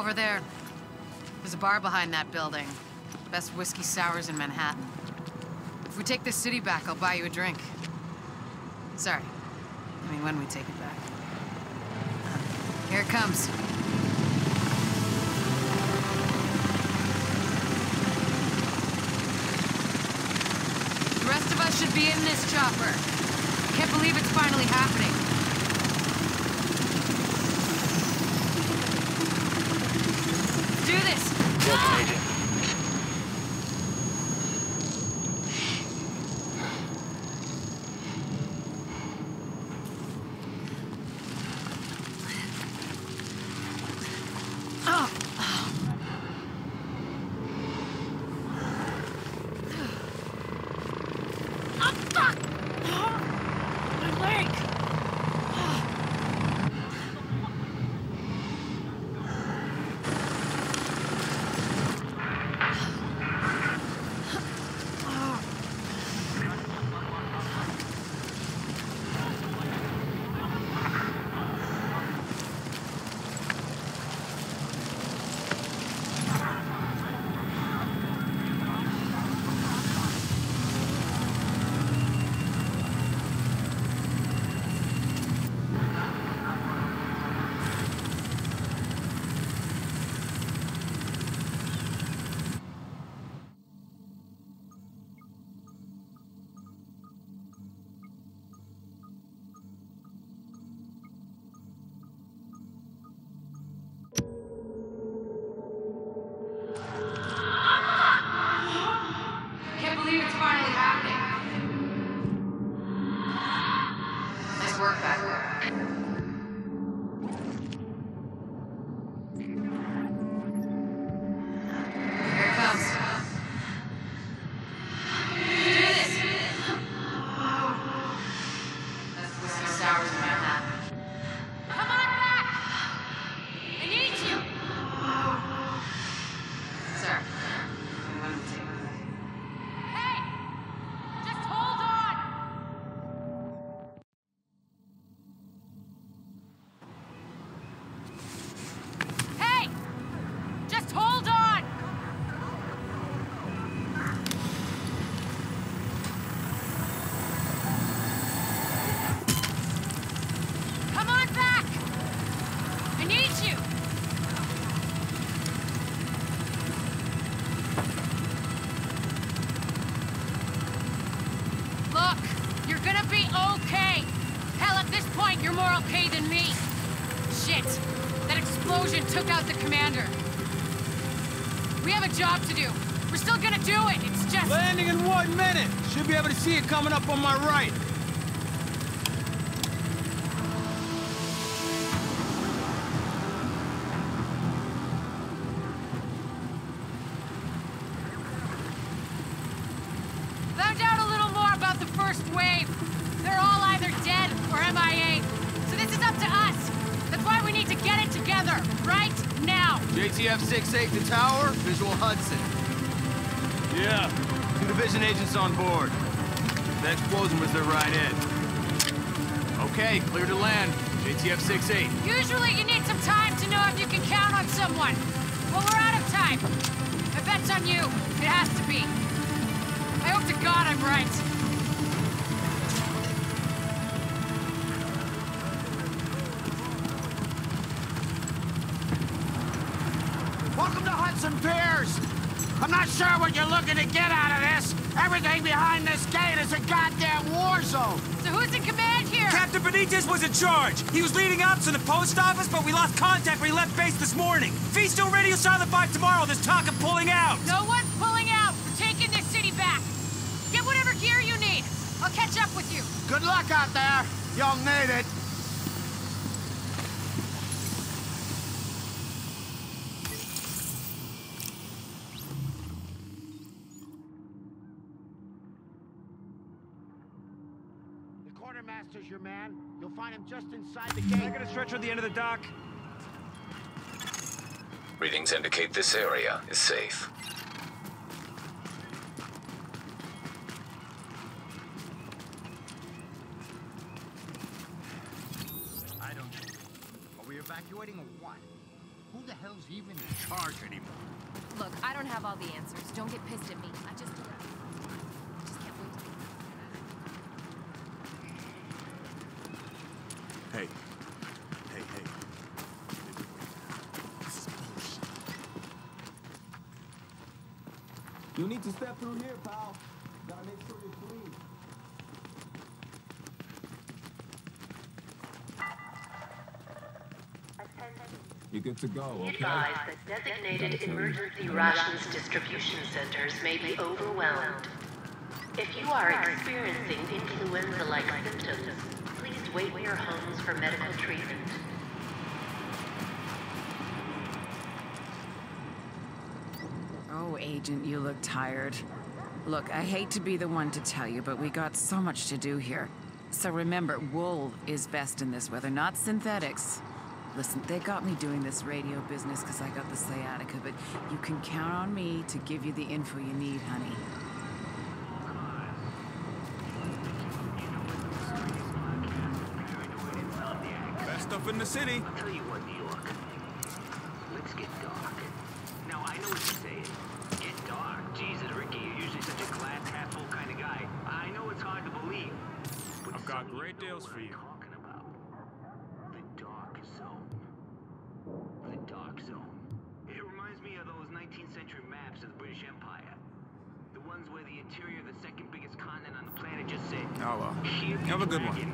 Over there. There's a bar behind that building. The best whiskey sours in Manhattan. If we take this city back, I'll buy you a drink. Sorry. I mean, when we take it back. Here it comes. The rest of us should be in this chopper. I can't believe it's finally happening. Do this! Ah! See it coming up on my right. Found out a little more about the first wave. They're all either dead or MIA. So this is up to us. That's why we need to get it together right now. JTF-6-8 to tower, visual Hudson. Yeah, two division agents on board. The explosion was their right end. Okay, clear to land. JTF-6-8. Usually you need some time to know if you can count on someone. Well, we're out of time. The bet's on you. It has to be. I hope to God I'm right. Welcome to Hudson Piers. I'm not sure what you're looking to get out of this. Everything behind this gate is a goddamn war zone. So who's in command here? Captain Benitez was in charge. He was leading ops in the post office, but we lost contact when he left base this morning. Feast on radio silent by tomorrow. There's talk of pulling out. No one's pulling out. We're taking this city back. Get whatever gear you need. I'll catch up with you. Good luck out there. Y'all need it. Your man. You'll find him just inside the gate. I got a stretcher at the end of the dock. Readings indicate this area is safe. I don't know. Are we evacuating or what? Who the hell's even in charge anymore? Look, I don't have all the answers. Don't get pissed at me. I just... can't wait to get back. Hey. Hey. This is bullshit. You need to step through here, pal. Gotta make sure you're clean. You're good to go, okay? Advise that designated emergency rations distribution centers may be overwhelmed. If you are experiencing influenza-like symptoms, please wait in your homes for medical treatment. Oh, Agent, you look tired. Look, I hate to be the one to tell you, but we got so much to do here. So remember, wool is best in this weather, not synthetics. Listen, they got me doing this radio business because I got the sciatica, but you can count on me to give you the info you need, honey. Best stuff in the city. I'll tell you what, New York. Let's get dark. Now, I know what you're saying. Get dark. Jesus, Ricky, you're usually such a glass half full kind of guy. I know it's hard to believe. But I've got great deals for you. Interior, the second biggest continent on the planet just said. Oh well. Have a good one.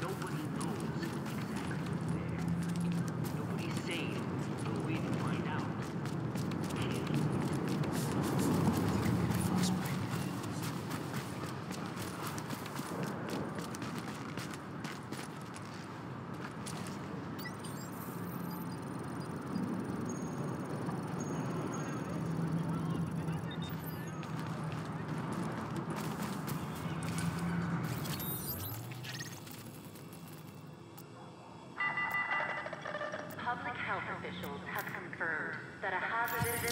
Nobody knows exactly what's there. Nobody's saying, but we can find out.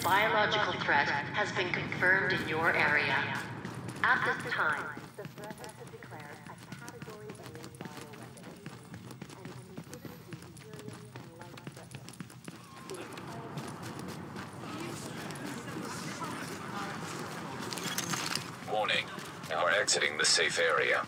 Biological threat has been confirmed in your area. At this time, the threat has been declared a category A bioweapon and is considered to be serious and life-threatening. Warning, now we're exiting the safe area.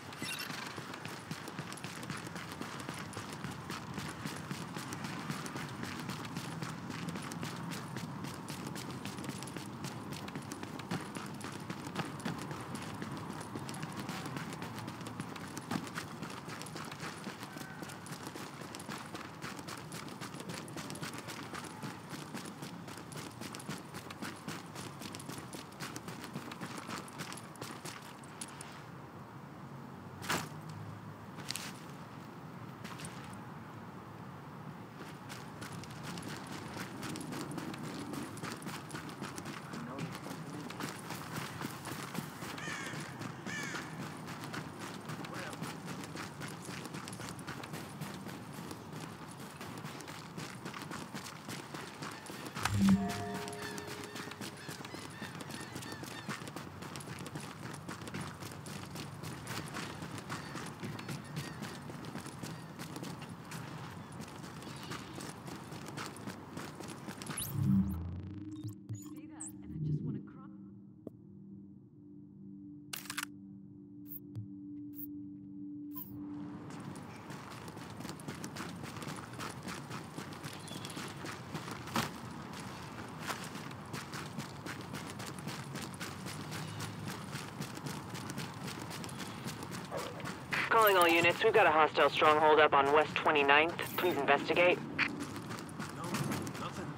Calling all units, we've got a hostile stronghold up on West 29th. Please investigate. No, nothing.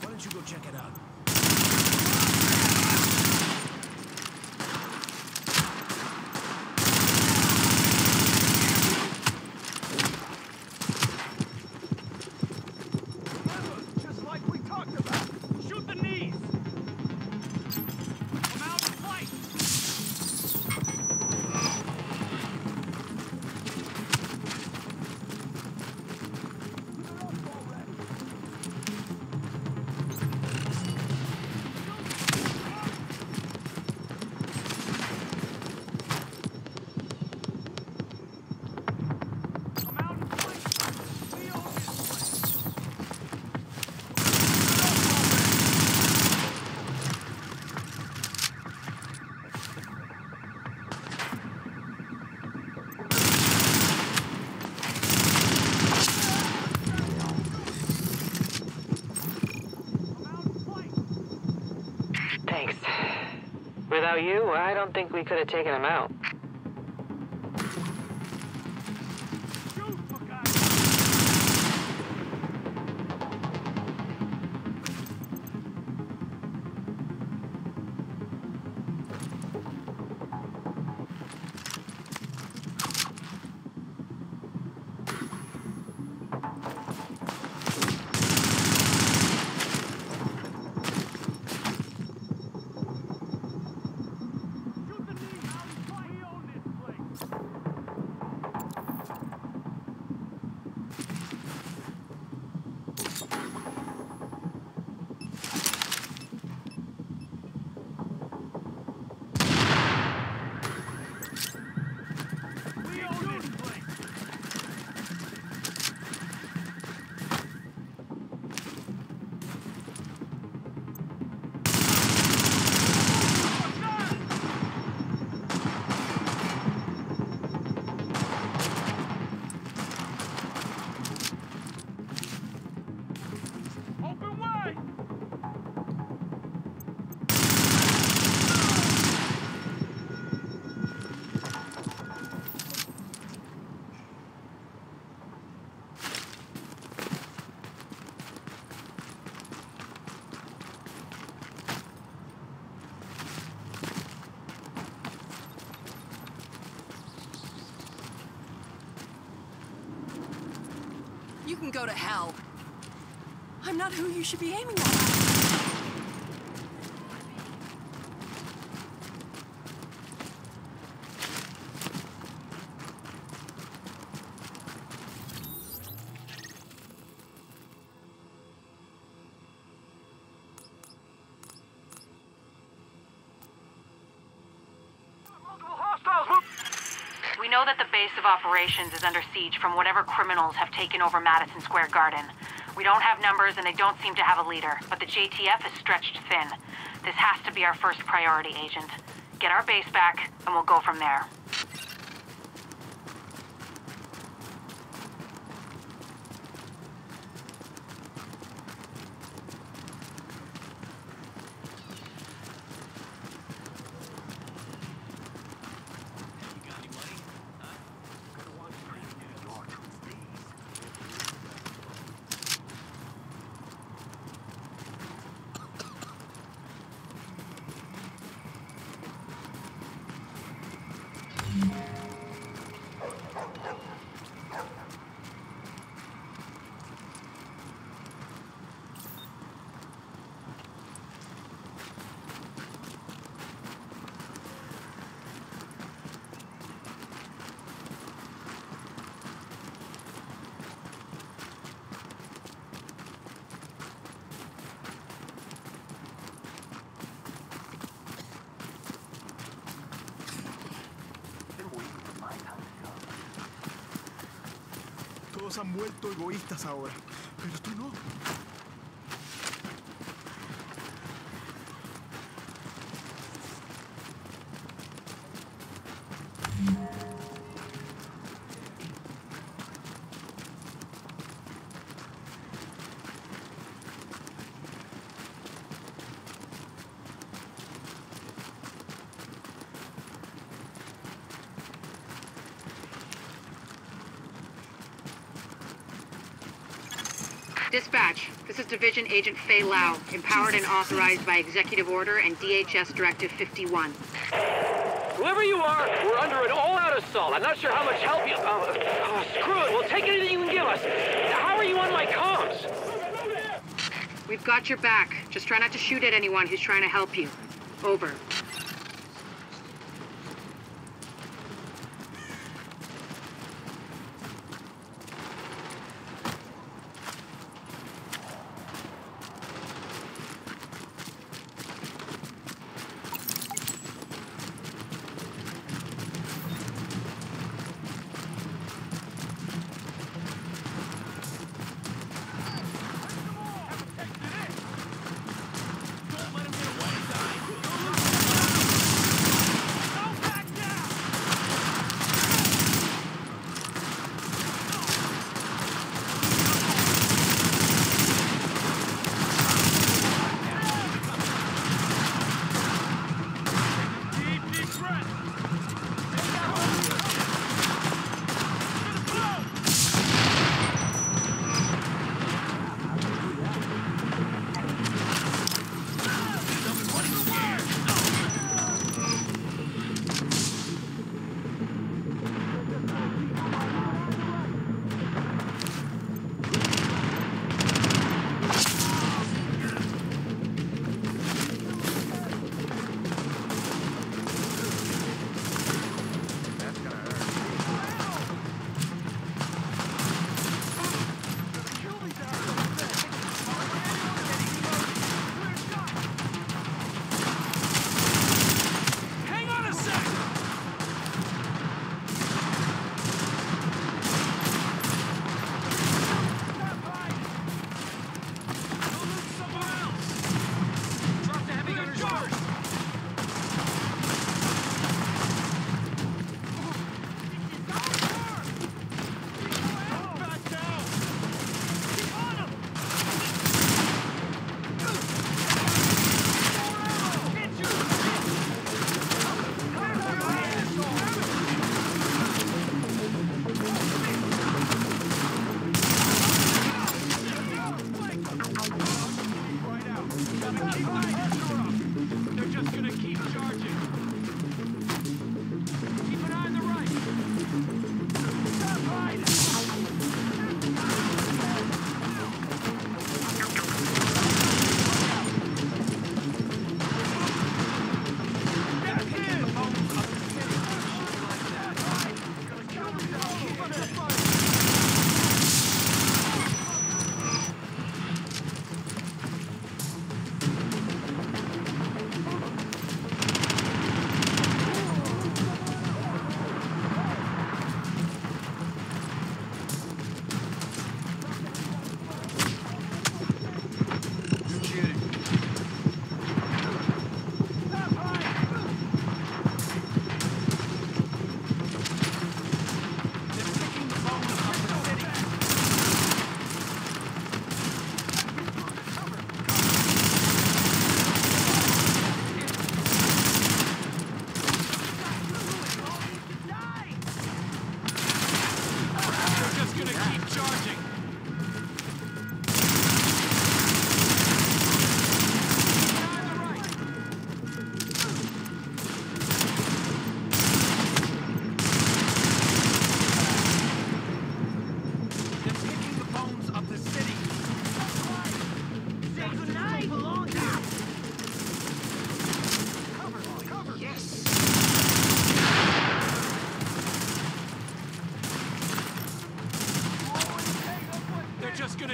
Why don't you go check it out? Without you, I don't think we could have taken him out. You can go to hell. I'm not who you should be aiming at. Operations is under siege from whatever criminals have taken over Madison Square Garden. We don't have numbers and they don't seem to have a leader, but the JTF is stretched thin. This has to be our first priority, Agent. Get our base back and we'll go from there. Todos han vuelto egoístas ahora, pero tú no. Dispatch, this is Division Agent Fei Lau, empowered and authorized by Executive Order and DHS Directive 51. Whoever you are, we're under an all-out assault. I'm not sure how much help you... screw it, we'll take anything you can give us. How are you on my comms? We've got your back. Just try not to shoot at anyone who's trying to help you. Over.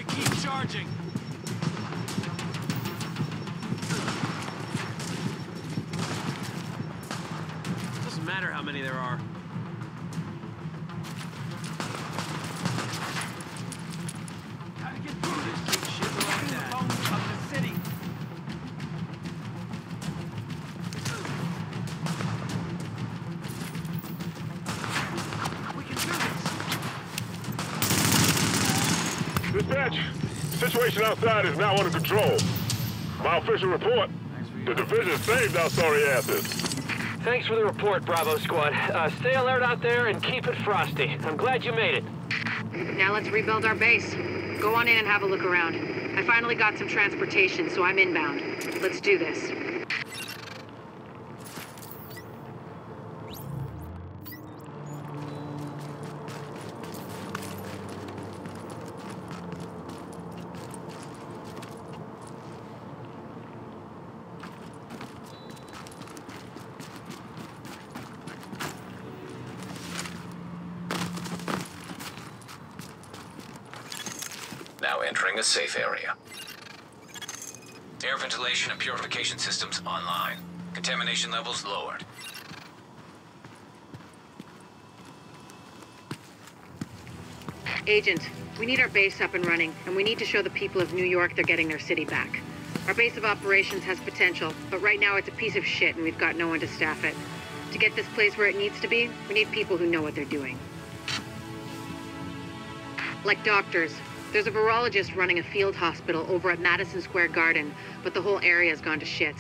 to keep charging. Doesn't matter how many there are. The situation outside is now under control. My official report, the division saved our sorry asses. Thanks for the report, Bravo Squad. Stay alert out there and keep it frosty. I'm glad you made it. Now let's rebuild our base. Go on in and have a look around. I finally got some transportation, so I'm inbound. Let's do this. Entering a safe area. Air ventilation and purification systems online. Contamination levels lowered. Agent, we need our base up and running, and we need to show the people of New York they're getting their city back. Our base of operations has potential, but right now it's a piece of shit and we've got no one to staff it. To get this place where it needs to be, we need people who know what they're doing. Like doctors. There's a virologist running a field hospital over at Madison Square Garden, but the whole area's gone to shit.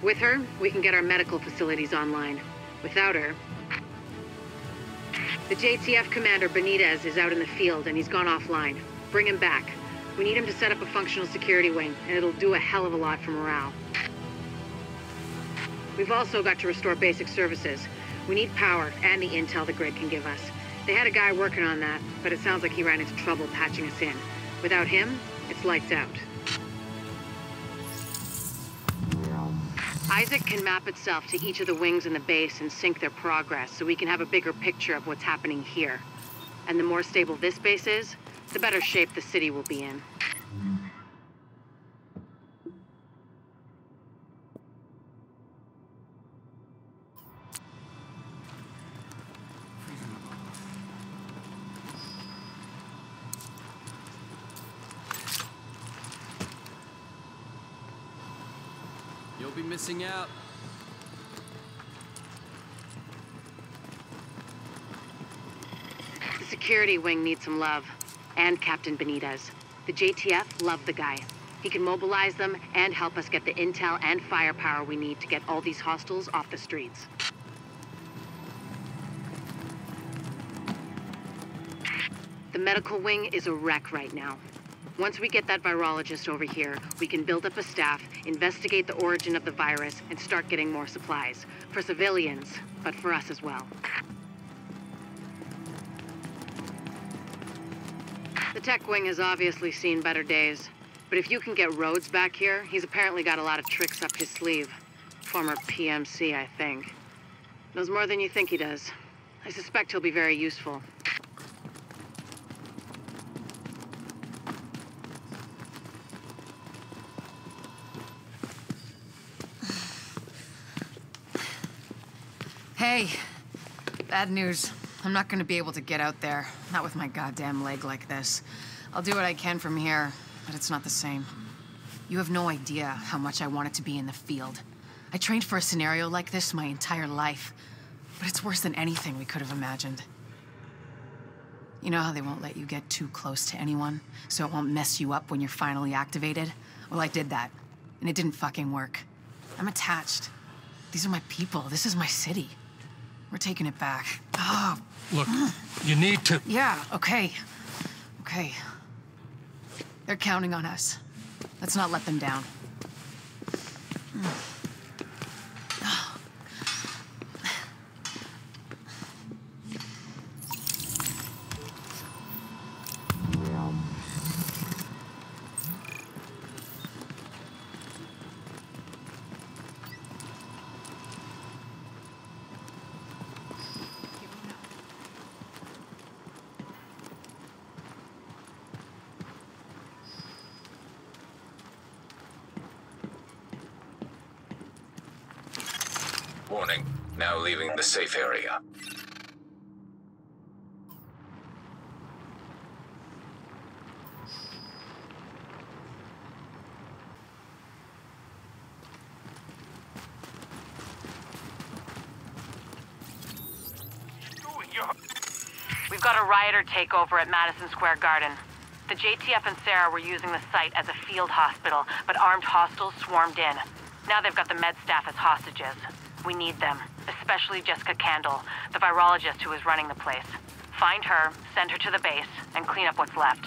With her, we can get our medical facilities online. Without her... The JTF commander, Benitez, is out in the field and he's gone offline. Bring him back. We need him to set up a functional security wing, and it'll do a hell of a lot for morale. We've also got to restore basic services. We need power and the intel the grid can give us. They had a guy working on that, but it sounds like he ran into trouble patching us in. Without him, it's lights out. Isaac can map itself to each of the wings in the base and sync their progress so we can have a bigger picture of what's happening here. And the more stable this base is, the better shape the city will be in. You'll be missing out. The security wing needs some love, and Captain Benitez. The JTF love the guy. He can mobilize them and help us get the intel and firepower we need to get all these hostiles off the streets. The medical wing is a wreck right now. Once we get that virologist over here, we can build up a staff, investigate the origin of the virus, and start getting more supplies. For civilians, but for us as well. The tech wing has obviously seen better days, but if you can get Rhodes back here, he's apparently got a lot of tricks up his sleeve. Former PMC, I think. Knows more than you think he does. I suspect he'll be very useful. Hey, bad news. I'm not gonna be able to get out there. Not with my goddamn leg like this. I'll do what I can from here, but it's not the same. You have no idea how much I wanted to be in the field. I trained for a scenario like this my entire life, but it's worse than anything we could have imagined. You know how they won't let you get too close to anyone, so it won't mess you up when you're finally activated? Well, I did that, and it didn't fucking work. I'm attached. These are my people. This is my city. We're taking it back. Oh. Look, you need to... Yeah, okay. Okay. They're counting on us. Let's not let them down. warning. Now leaving the safe area. We've got a rioter takeover at Madison Square Garden. The JTF and Sarah were using the site as a field hospital, but armed hostiles swarmed in. Now they've got the med staff as hostages. We need them, especially Jessica Kandel, the virologist who is running the place. Find her, send her to the base, and clean up what's left.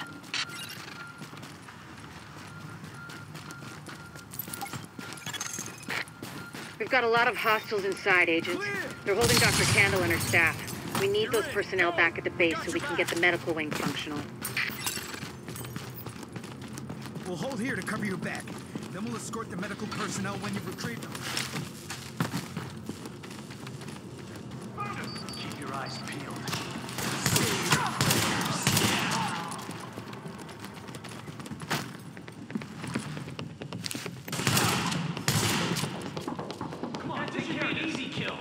We've got a lot of hostiles inside, Agent. They're holding Dr. Kandel and her staff. We need those personnel back at the base so we can get the medical wing functional. We'll hold here to cover your back. Then we'll escort the medical personnel when you've retrieved them. Keep your eyes peeled. Come on, take care of an easy kill.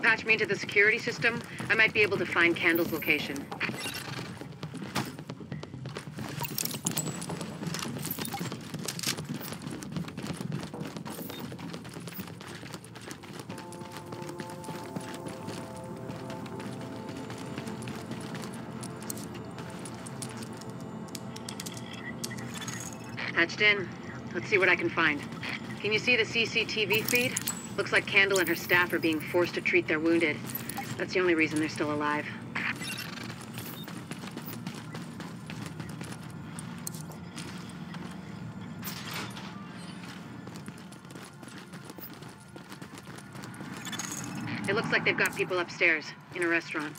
Patch me into the security system, I might be able to find Kandel's location. Patched in. Let's see what I can find. Can you see the CCTV feed? Looks like Kandel and her staff are being forced to treat their wounded. That's the only reason they're still alive. It looks like they've got people upstairs in a restaurant.